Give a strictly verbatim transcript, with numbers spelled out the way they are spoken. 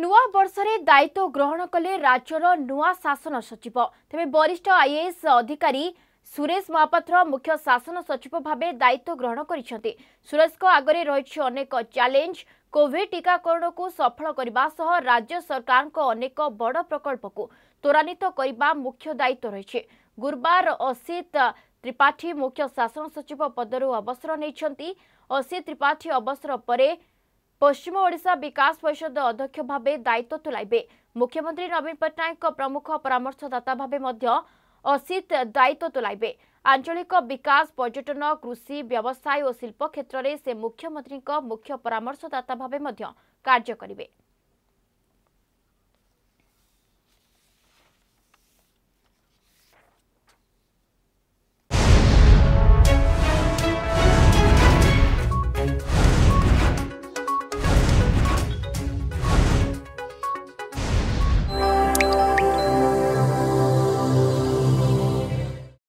नुआ वर्षरे दायित्व ग्रहण कले राज्यर नुआ शासन सचिव तेबे वरिष्ठ आईएएस अधिकारी सुरेश महापात्र मुख्य शासन सचिव भाबे दायित्व ग्रहण करिसेंती। सुरेश को आगरे रहिछि अनेक चैलेंज। कोविड टीकाकरण को सफल करबा सह राज्य सरकार को अनेक बड़ प्रकल्प को त्वरान्वित करबा मुख्य दायित्व रहिछि। गुरुवार असित त्रिपाठी मुख्य शासन सचिव पदरू अवसर नेइछंती। असित त्रिपाठी अवसर परे पश्चिम ओडिशा विकास परिषद अध्यक्ष भाबे दायित्व तुलाइबे। मुख्यमंत्री नवीन पट्टनायक प्रमुख परामर्शदाता भाबे मध्य असित दायित्व तुलाइबे। आंचलिक विकास पर्यटन कृषि व्यवसाय और शिल्प क्षेत्र में से मुख्यमंत्री मुख्य परामर्शदाता भाबे मध्य कार्य करिवे।